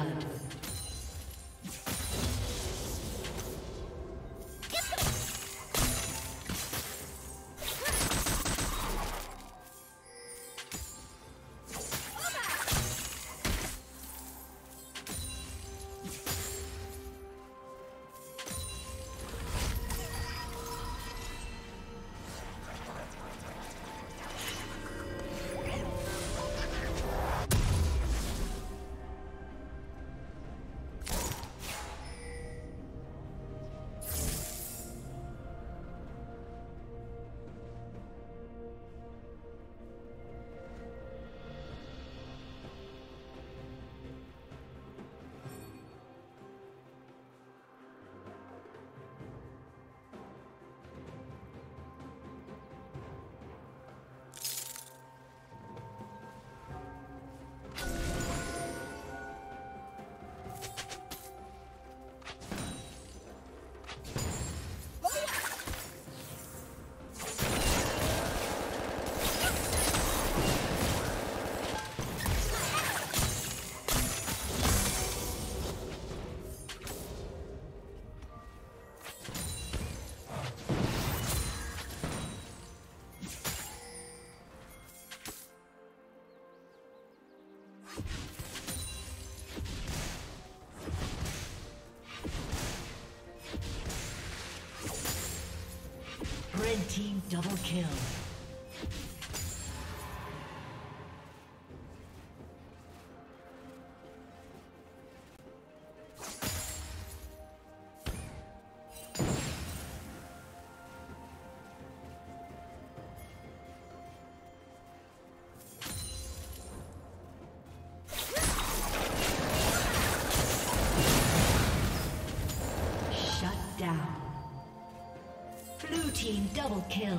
blood. Red team double kill. Double kill.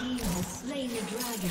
He has slain the dragon.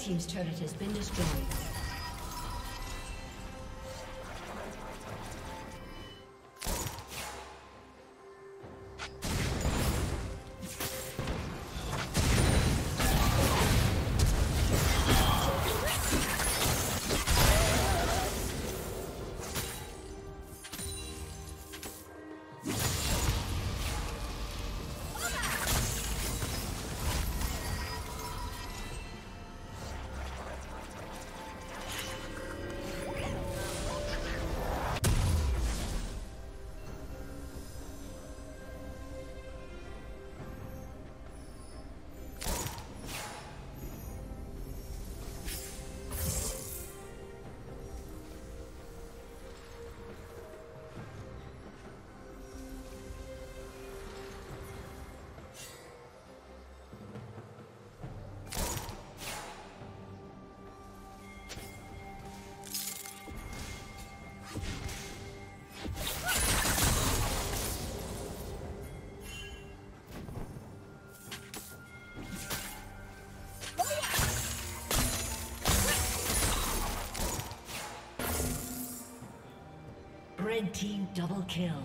Team's turret has been destroyed. Red team double kill.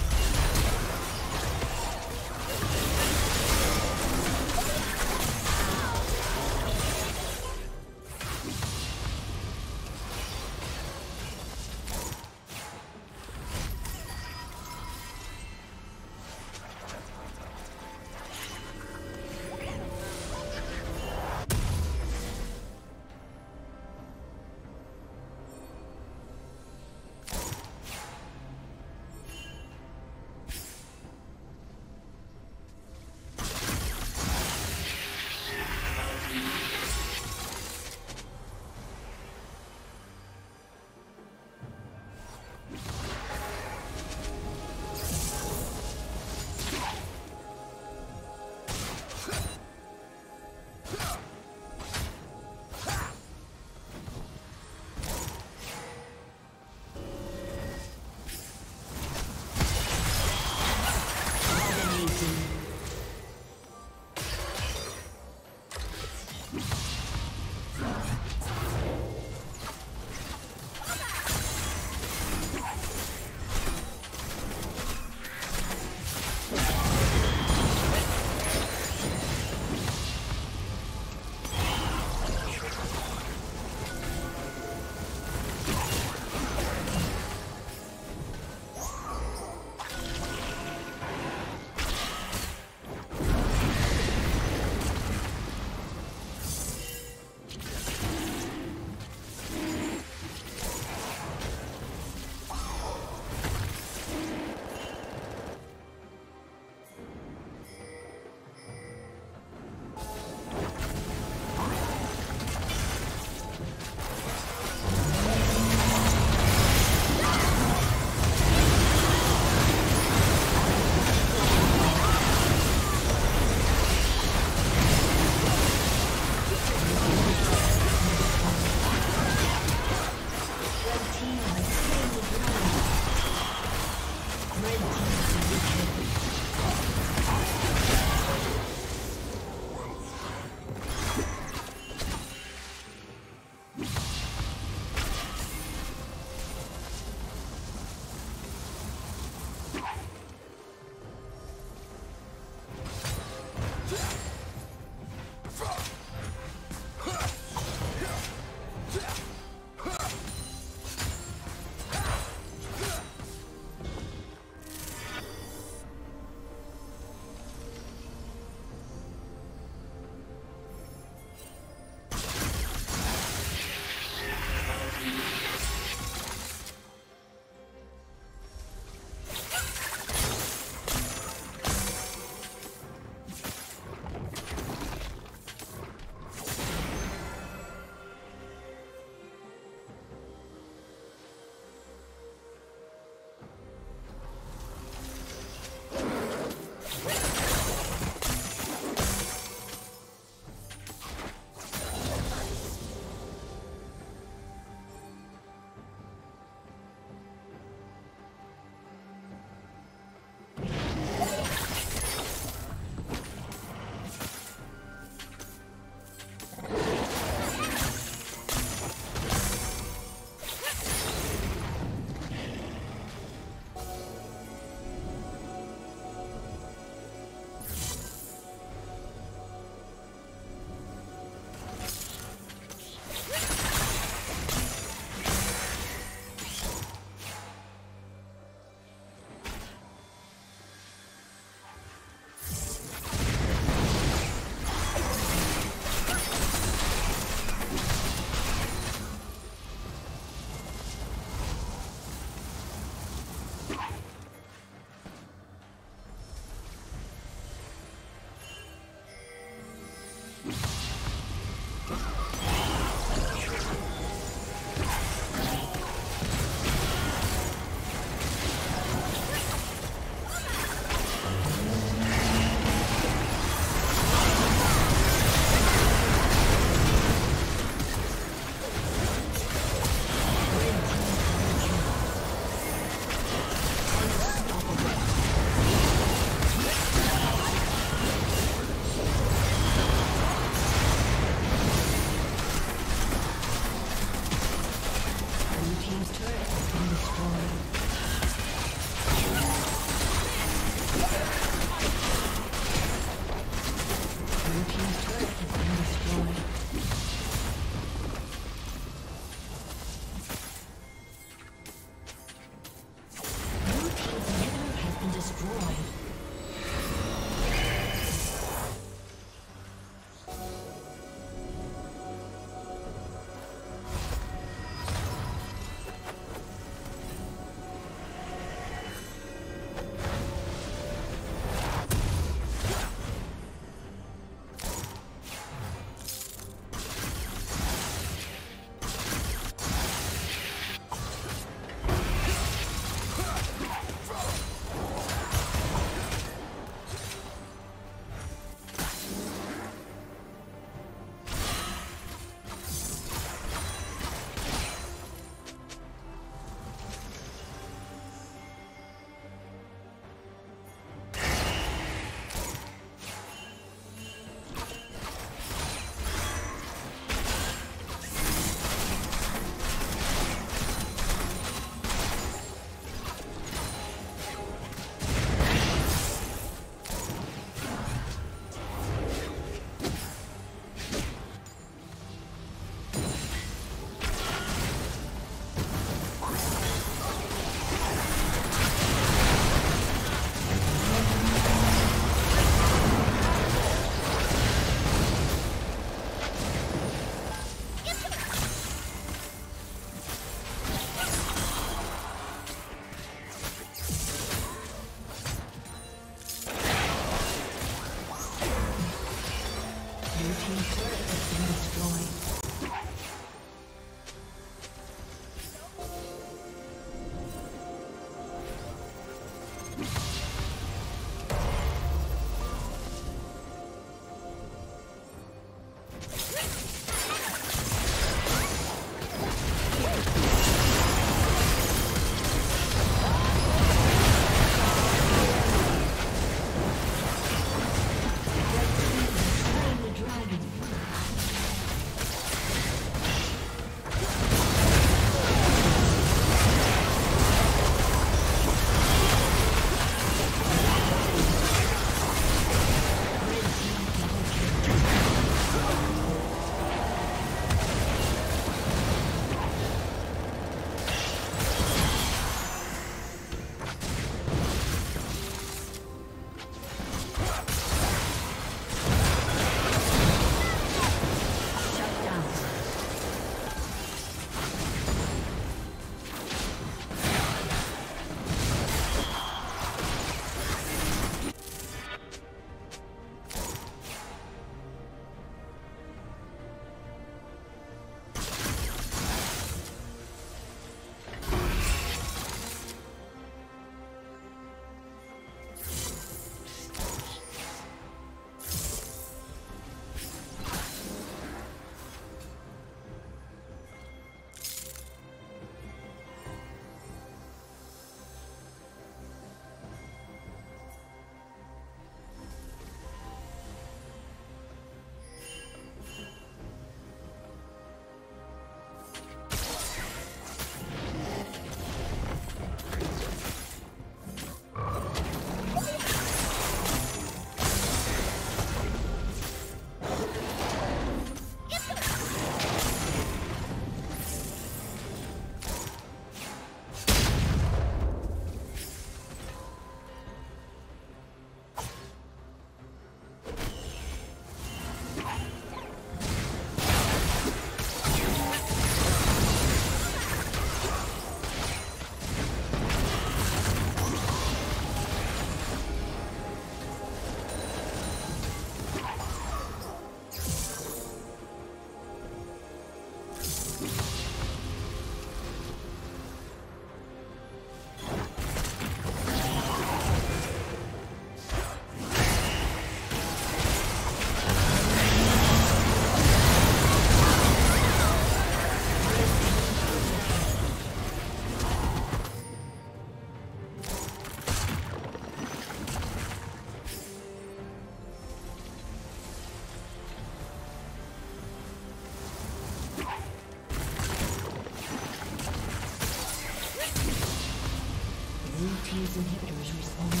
Blue team's inhibitor is responding.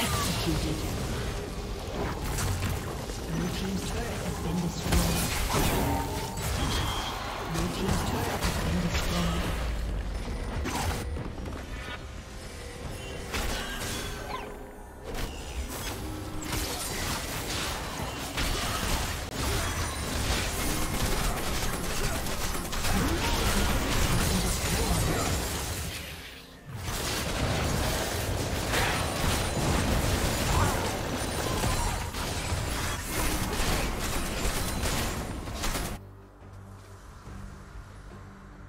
Executed. Blue team's turret has been destroyed. Blue team's turret has been destroyed.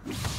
You